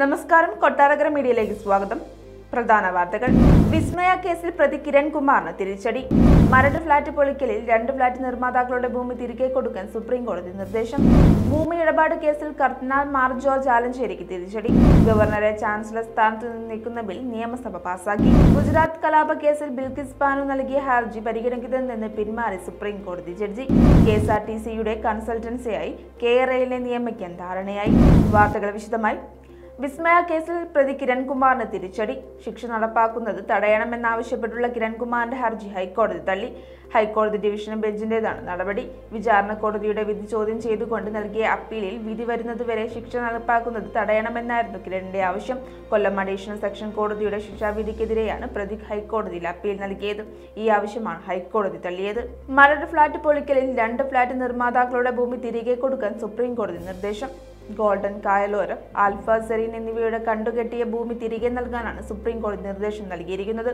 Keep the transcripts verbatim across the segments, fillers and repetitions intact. നമസ്കാരം കൊട്ടാരക്കര മീഡിയയിലേക്ക് സ്വാഗതം. പ്രധാന വാർത്തകൾ. വിസ്മയ കേസിൽ പ്രതി കിരൺ കുമാറിന് തിരിച്ചടി. മരട് ഫ്ളാറ്റ് പൊളിക്കലിൽ രണ്ട് ഫ്ളാറ്റ് നിർമ്മാതാക്കളുടെ ഭൂമി തിരികെ കൊടുക്കാൻ സുപ്രീം കോടതി നിർദ്ദേശം. ഭൂമി ഇടപാട് കേസിൽ കർദിനാൾ മാർ ജോർജ് ആലഞ്ചേരിക്ക് തിരിച്ചടി. ഗവർണറെ ചാൻസലർ സ്ഥാനത്ത് നിന്ന് നീക്കുന്ന ബിൽ നിയമസഭ പാസാക്കി. ഗുജറാത്ത് കലാപ കേസിൽ ബിൽകിസ് ബാനോ നൽകിയ ഹർജി പരിഗണിക്കുന്നതിൽ നിന്ന് പിന്മാറി സുപ്രീം കോടതി judge. K S R T സിയുടെ കൺസൾട്ടൻസിയായി കെ റെയിലിനെ നിയമിക്കാൻ ധാരണയായി. വാർത്തകൾ വിശദമായി. വിസ്മയ കേസിൽ പ്രതി കിരൺകുമാറിന് തിരിച്ചടി. ശിക്ഷ നടപ്പാക്കുന്നത് തടയണമെന്നാവശ്യപ്പെട്ടുള്ള കിരൺകുമാറിന്റെ ഹർജി ഹൈക്കോടതി തള്ളി. ഹൈക്കോടതി ഡിവിഷൻ ബെഞ്ചിന്റേതാണ് നടപടി. വിചാരണ കോടതിയുടെ വിധി ചോദ്യം ചെയ്തുകൊണ്ട് നൽകിയ അപ്പീലിൽ വിധി വരുന്നതുവരെ ശിക്ഷ നടപ്പാക്കുന്നത് തടയണമെന്നായിരുന്നു കിരണിന്റെ ആവശ്യം. കൊല്ലം അഡീഷണൽ സെഷൻ കോടതിയുടെ ശിക്ഷാവിധിക്കെതിരെയാണ് പ്രതി ഹൈക്കോടതിയിൽ അപ്പീൽ നൽകിയത്. ഈ ആവശ്യമാണ് ഹൈക്കോടതി തള്ളിയത്. മരട് ഫ്ളാറ്റ് പൊളിക്കലിൽ രണ്ട് ഫ്ളാറ്റ് നിർമ്മാതാക്കളുടെ ഭൂമി തിരികെ കൊടുക്കാൻ സുപ്രീം കോടതി നിർദ്ദേശം. ഗോൾഡൻ കായലോരം, ആൽഫ സെറീൻ എന്നിവയുടെ കണ്ടുകെട്ടിയ ഭൂമി തിരികെ നൽകാനാണ് സുപ്രീം കോടതി നിർദ്ദേശം നൽകിയിരിക്കുന്നത്.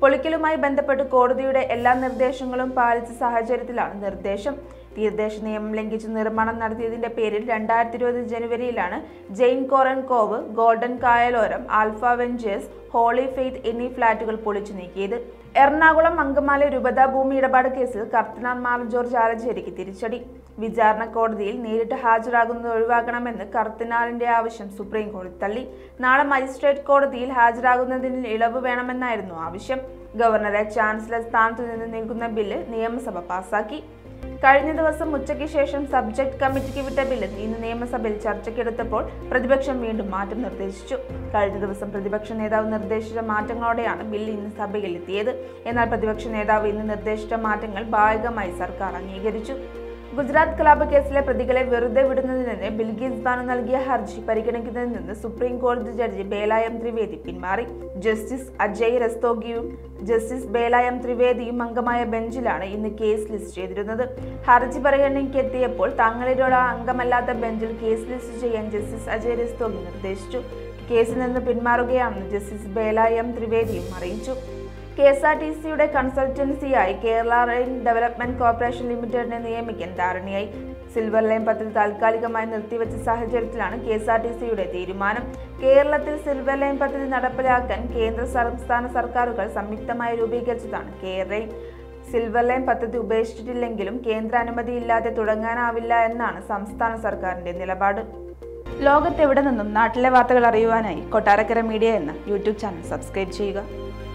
പൊളിക്കലുമായി ബന്ധപ്പെട്ട് കോടതിയുടെ എല്ലാ നിർദ്ദേശങ്ങളും പാലിച്ച സാഹചര്യത്തിലാണ് നിർദ്ദേശം. തീരദേശ നിയമം ലംഘിച്ച് നിർമ്മാണം നടത്തിയതിന്റെ പേരിൽ രണ്ടായിരത്തി ഇരുപത് ജനുവരിയിലാണ് Jain coral cove, golden Kayaloram, alpha ventures, holy faith എന്നീ ഫ്ളാറ്റുകൾ പൊളിച്ചു നീക്കിയത്. എറണാകുളം അങ്കമാലി രൂപത ഭൂമി ഇടപാട് കേസിൽ കർദിനാൾ മാർ ജോർജ് ആലഞ്ചേരിക്ക് തിരിച്ചടി. വിചാരണ കോടതിയിൽ നേരിട്ട് ഹാജരാകുന്നത് ഒഴിവാക്കണമെന്ന് കർദിനാളിന്റെ ആവശ്യം സുപ്രീം കോടതി തള്ളി. നാളെ മജിസ്ട്രേറ്റ് കോടതിയിൽ ഹാജരാകുന്നതിന് ഇളവ് വേണമെന്നായിരുന്നു ആവശ്യം. ഗവർണറെ ചാൻസലർ സ്ഥാനത്തു നിന്ന് നീക്കുന്ന ബില്ല് നിയമസഭ പാസാക്കി. കഴിഞ്ഞ ദിവസം ഉച്ചയ്ക്ക് ശേഷം സബ്ജക്ട് കമ്മിറ്റിക്ക് വിട്ട ബില്ല് ഇന്ന് നിയമസഭയിൽ ചർച്ചയ്ക്കെടുത്തപ്പോൾ പ്രതിപക്ഷം വീണ്ടും മാറ്റം നിർദ്ദേശിച്ചു. കഴിഞ്ഞ ദിവസം പ്രതിപക്ഷ നേതാവ് നിർദ്ദേശിച്ച മാറ്റങ്ങളോടെയാണ് ബില്ല് ഇന്ന് സഭയിൽ എത്തിയത്. എന്നാൽ പ്രതിപക്ഷ നേതാവ് ഇന്ന് നിർദ്ദേശിച്ച മാറ്റങ്ങൾ ഭാഗികമായി സർക്കാർ അംഗീകരിച്ചു. ഗുജറാത്ത് കലാപ കേസിലെ പ്രതികളെ വെറുതെ വിടുന്നതിനെതിരെ ബിൽകിസ് ബാനോ നൽകിയ ഹർജി പരിഗണിക്കുന്നതിൽ നിന്ന് സുപ്രീം കോടതി ജഡ്ജി ബേല എം ത്രിവേദി പിന്മാറി. ജസ്റ്റിസ് അജയ് റസ്തോഗിയും ജസ്റ്റിസ് ബേല എം ത്രിവേദിയും അംഗമായ ബെഞ്ചിലാണ് ഇന്ന് കേസ് ലിസ്റ്റ് ചെയ്തിരുന്നത്. ഹർജി പരിഗണനയ്ക്കെത്തിയപ്പോൾ തങ്ങളിലുള്ള അംഗമല്ലാത്ത ബെഞ്ചിൽ കേസ് ലിസ്റ്റ് ചെയ്യാൻ ജസ്റ്റിസ് അജയ് റസ്തോഗി നിർദ്ദേശിച്ചു. കേസിൽ നിന്ന് പിന്മാറുകയാണെന്ന് ജസ്റ്റിസ് ബേല എം ത്രിവേദിയും അറിയിച്ചു. കെ എസ് ആർ ടി സിയുടെ കൺസൾട്ടൻസിയായി കേരള റെയിൽ ഡെവലപ്മെന്റ് കോർപ്പറേഷൻ ലിമിറ്റഡിനെ നിയമിക്കാൻ ധാരണയായി. സിൽവർ ലൈൻ പദ്ധതി താൽക്കാലികമായി നിർത്തിവെച്ച സാഹചര്യത്തിലാണ് കെ എസ് ആർ ടി സിയുടെ തീരുമാനം. കേരളത്തിൽ സിൽവർ ലൈൻ പദ്ധതി നടപ്പിലാക്കാൻ കേന്ദ്ര സംസ്ഥാന സർക്കാരുകൾ സംയുക്തമായി രൂപീകരിച്ചതാണ് കെ റെയിൽ. സിൽവർ ലൈൻ പദ്ധതി ഉപേക്ഷിച്ചിട്ടില്ലെങ്കിലും കേന്ദ്ര അനുമതിയില്ലാതെ തുടങ്ങാനാവില്ല എന്നാണ് സംസ്ഥാന സർക്കാരിന്റെ നിലപാട്. ലോകത്തെവിടെ നിന്നും നാട്ടിലെ വാർത്തകൾ അറിയുവാനായി കൊട്ടാരക്കര മീഡിയ എന്ന യൂട്യൂബ് ചാനൽ സബ്സ്ക്രൈബ് ചെയ്യുക.